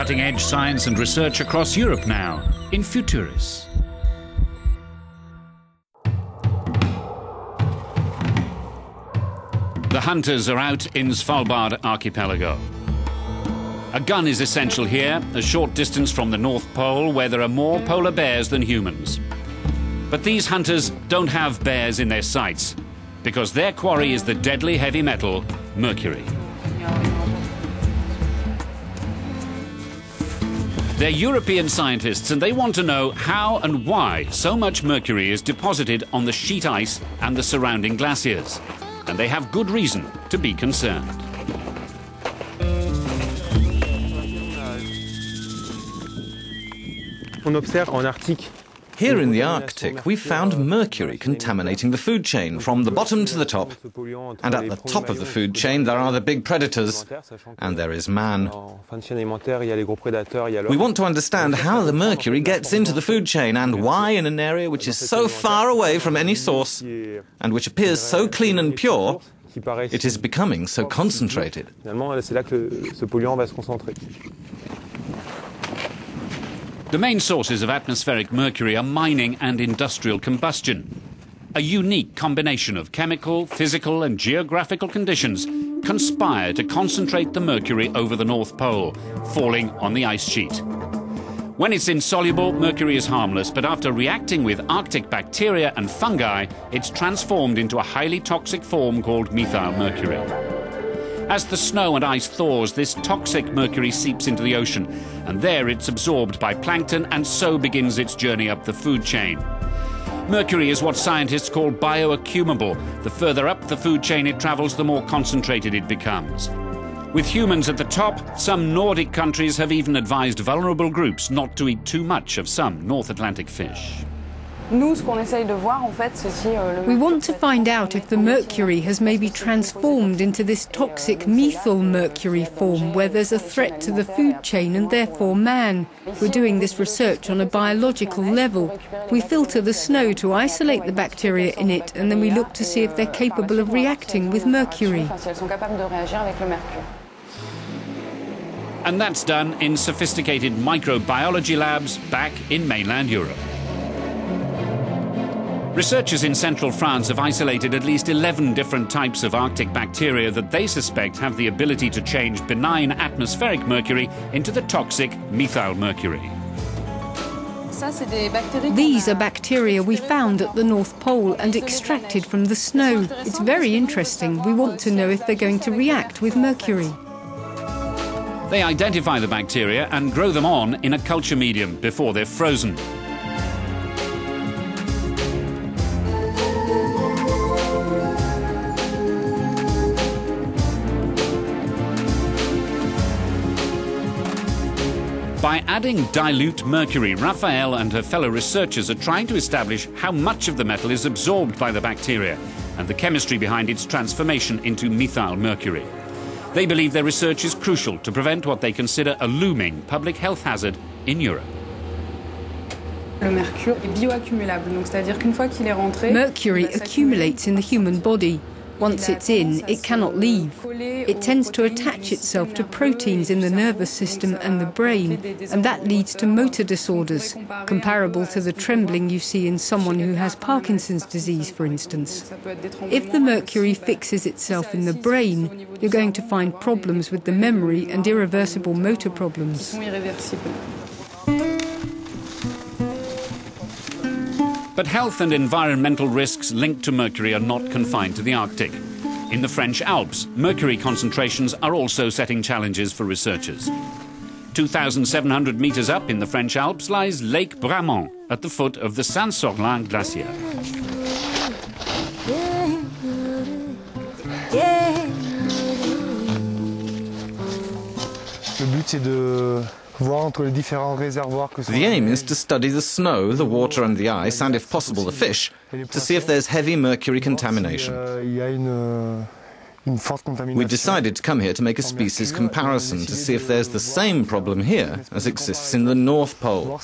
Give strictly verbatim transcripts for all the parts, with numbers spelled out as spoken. cutting-edge science and research across Europe now in Futuris. The hunters are out in Svalbard archipelago. A gun is essential here, a short distance from the North Pole, where there are more polar bears than humans. But these hunters don't have bears in their sights, because their quarry is the deadly heavy metal, mercury. They're European scientists, and they want to know how and why so much mercury is deposited on the sheet ice and the surrounding glaciers. And they have good reason to be concerned. Here in the Arctic, we found mercury contaminating the food chain from the bottom to the top. And at the top of the food chain, there are the big predators, and there is man. We want to understand how the mercury gets into the food chain and why, in an area which is so far away from any source and which appears so clean and pure, it is becoming so concentrated. The main sources of atmospheric mercury are mining and industrial combustion, a unique combination of chemical, physical and geographical conditions conspire to concentrate the mercury over the North Pole, falling on the ice sheet. When it's insoluble, mercury is harmless, but after reacting with Arctic bacteria and fungi, it's transformed into a highly toxic form called methyl mercury. As the snow and ice thaws, this toxic mercury seeps into the ocean, and there it's absorbed by plankton and so begins its journey up the food chain. Mercury is what scientists call bioaccumulable. The further up the food chain it travels, the more concentrated it becomes. With humans at the top, some Nordic countries have even advised vulnerable groups not to eat too much of some North Atlantic fish. We want to find out if the mercury has maybe transformed into this toxic methyl mercury form where there's a threat to the food chain and therefore man. We're doing this research on a biological level. We filter the snow to isolate the bacteria in it and then we look to see if they're capable of reacting with mercury. And that's done in sophisticated microbiology labs back in mainland Europe. Researchers in central France have isolated at least eleven different types of Arctic bacteria that they suspect have the ability to change benign atmospheric mercury into the toxic methyl mercury. These are bacteria we found at the North Pole and extracted from the snow. It's very interesting. We want to know if they're going to react with mercury. They identify the bacteria and grow them on in a culture medium before they're frozen. By adding dilute mercury, Raphael and her fellow researchers are trying to establish how much of the metal is absorbed by the bacteria and the chemistry behind its transformation into methyl mercury. They believe their research is crucial to prevent what they consider a looming public health hazard in Europe. Mercury accumulates in the human body. Once it's in, it cannot leave. It tends to attach itself to proteins in the nervous system and the brain, and that leads to motor disorders, comparable to the trembling you see in someone who has Parkinson's disease, for instance. If the mercury fixes itself in the brain, you're going to find problems with the memory and irreversible motor problems. But health and environmental risks linked to mercury are not confined to the Arctic. In the French Alps, mercury concentrations are also setting challenges for researchers. two thousand seven hundred metres up in the French Alps lies Lake Bramont, at the foot of the Saint-Sorlin glacier. The but is to The aim is to study the snow, the water and the ice, and if possible the fish, to see if there's heavy mercury contamination. We decided to come here to make a species comparison, to see if there's the same problem here as exists in the North Pole.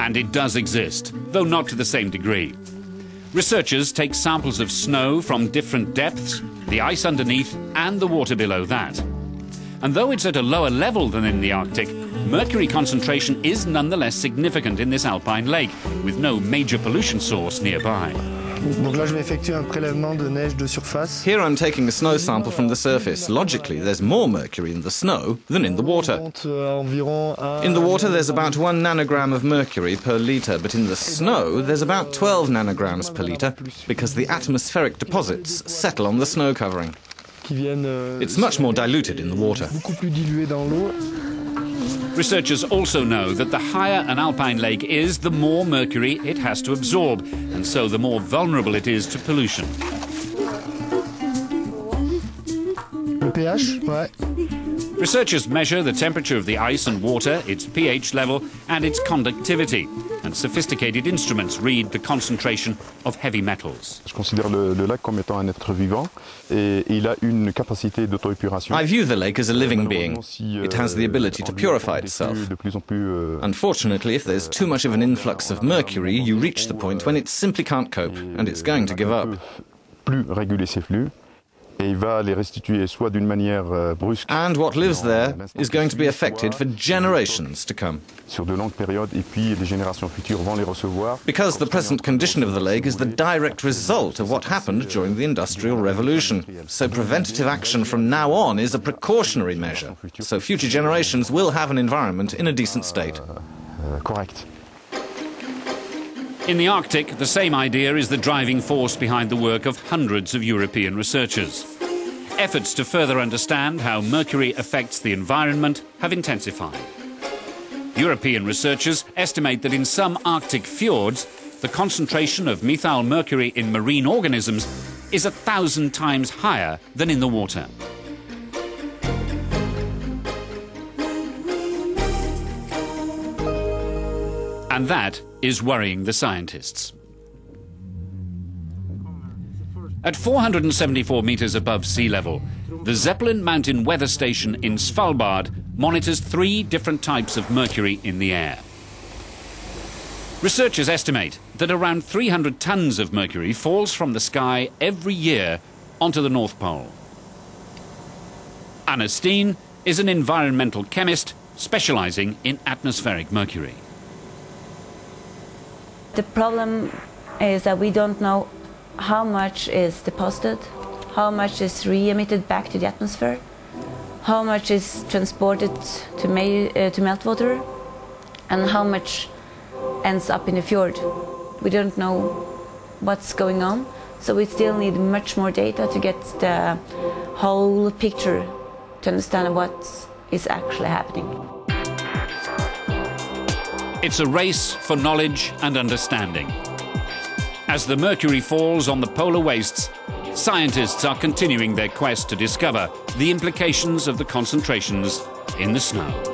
And it does exist, though not to the same degree. Researchers take samples of snow from different depths, the ice underneath and the water below that. And though it's at a lower level than in the Arctic, mercury concentration is nonetheless significant in this alpine lake, with no major pollution source nearby. Here I'm taking a snow sample from the surface. Logically, there's more mercury in the snow than in the water. In the water, there's about one nanogram of mercury per litre, but in the snow, there's about twelve nanograms per litre, because the atmospheric deposits settle on the snow covering. It's much more diluted in the water. Researchers also know that the higher an alpine lake is, the more mercury it has to absorb, and so the more vulnerable it is to pollution. Researchers measure the temperature of the ice and water, its pH level, and its conductivity. And sophisticated instruments read the concentration of heavy metals. I view the lake as a living being. It has the ability to purify itself. Unfortunately, if there's too much of an influx of mercury, you reach the point when it simply can't cope, and it's going to give up. And what lives there is going to be affected for generations to come. Because the present condition of the lake is the direct result of what happened during the Industrial Revolution. So preventative action from now on is a precautionary measure. So future generations will have an environment in a decent state. Correct. In the Arctic, the same idea is the driving force behind the work of hundreds of European researchers. Efforts to further understand how mercury affects the environment have intensified. European researchers estimate that in some Arctic fjords, the concentration of methyl mercury in marine organisms is a thousand times higher than in the water. And that is worrying the scientists. At four hundred seventy-four metres above sea level, the Zeppelin Mountain Weather Station in Svalbard monitors three different types of mercury in the air. Researchers estimate that around three hundred tonnes of mercury falls from the sky every year onto the North Pole. Anna Steen is an environmental chemist specialising in atmospheric mercury. The problem is that we don't know how much is deposited, how much is re-emitted back to the atmosphere, how much is transported to, uh, to meltwater, and how much ends up in the fjord. We don't know what's going on, so we still need much more data to get the whole picture to understand what is actually happening. It's a race for knowledge and understanding. As the mercury falls on the polar wastes, scientists are continuing their quest to discover the implications of the concentrations in the snow.